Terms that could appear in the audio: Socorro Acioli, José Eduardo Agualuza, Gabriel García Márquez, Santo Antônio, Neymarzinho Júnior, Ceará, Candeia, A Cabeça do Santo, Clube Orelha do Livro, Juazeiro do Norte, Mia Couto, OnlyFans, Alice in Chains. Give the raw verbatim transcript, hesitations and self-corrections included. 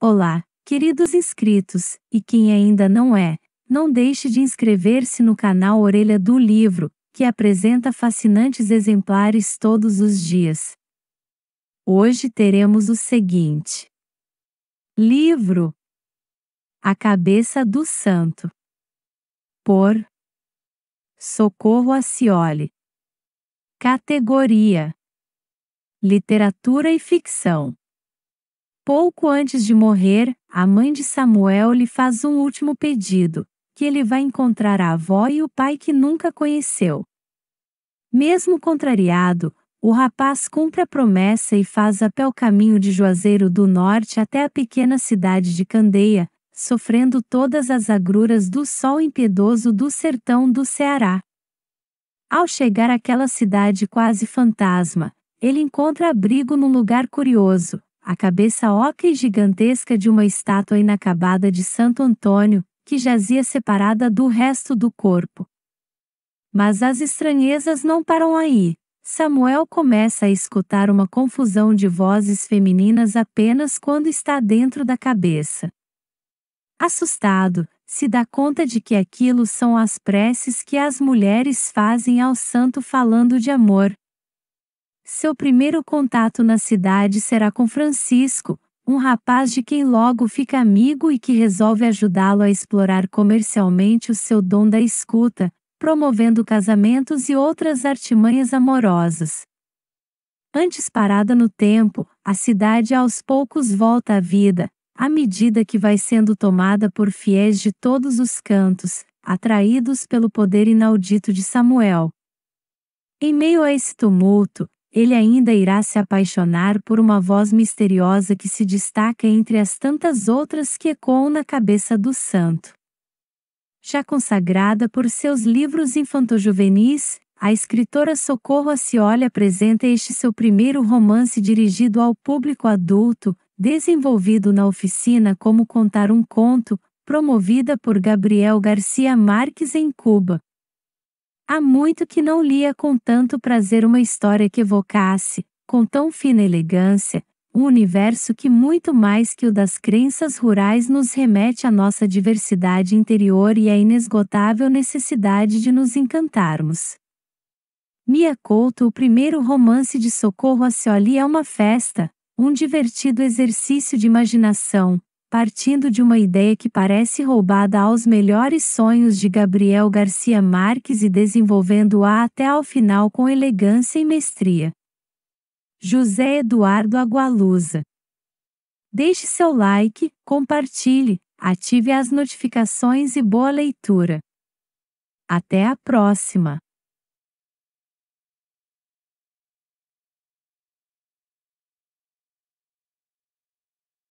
Olá, queridos inscritos, e quem ainda não é, não deixe de inscrever-se no canal Orelha do Livro, que apresenta fascinantes exemplares todos os dias. Hoje teremos o seguinte. Livro A Cabeça do Santo, por Socorro Acioli. Categoria Literatura e Ficção. Pouco antes de morrer, a mãe de Samuel lhe faz um último pedido, que ele vai encontrar a avó e o pai que nunca conheceu. Mesmo contrariado, o rapaz cumpre a promessa e faz a pé o caminho de Juazeiro do Norte até a pequena cidade de Candeia, sofrendo todas as agruras do sol impiedoso do sertão do Ceará. Ao chegar àquela cidade quase fantasma, ele encontra abrigo num lugar curioso, a cabeça oca e gigantesca de uma estátua inacabada de Santo Antônio, que jazia separada do resto do corpo. Mas as estranhezas não param aí. Samuel começa a escutar uma confusão de vozes femininas apenas quando está dentro da cabeça. Assustado, se dá conta de que aquilo são as preces que as mulheres fazem ao santo falando de amor. Seu primeiro contato na cidade será com Francisco, um rapaz de quem logo fica amigo e que resolve ajudá-lo a explorar comercialmente o seu dom da escuta, promovendo casamentos e outras artimanhas amorosas. Antes parada no tempo, a cidade aos poucos volta à vida, à medida que vai sendo tomada por fiéis de todos os cantos, atraídos pelo poder inaudito de Samuel. Em meio a esse tumulto, ele ainda irá se apaixonar por uma voz misteriosa que se destaca entre as tantas outras que ecoam na cabeça do santo. Já consagrada por seus livros infanto-juvenis, a escritora Socorro Acioli apresenta este seu primeiro romance dirigido ao público adulto, desenvolvido na oficina Como Contar um Conto, promovida por Gabriel García Márquez em Cuba. Há muito que não lia com tanto prazer uma história que evocasse, com tão fina elegância, um universo que muito mais que o das crenças rurais nos remete à nossa diversidade interior e à inesgotável necessidade de nos encantarmos. Mia Couto, o primeiro romance de Socorro Acioli, é uma festa, um divertido exercício de imaginação, partindo de uma ideia que parece roubada aos melhores sonhos de Gabriel Garcia Márquez e desenvolvendo-a até ao final com elegância e mestria. José Eduardo Agualuza. Deixe seu like, compartilhe, ative as notificações e boa leitura. Até a próxima!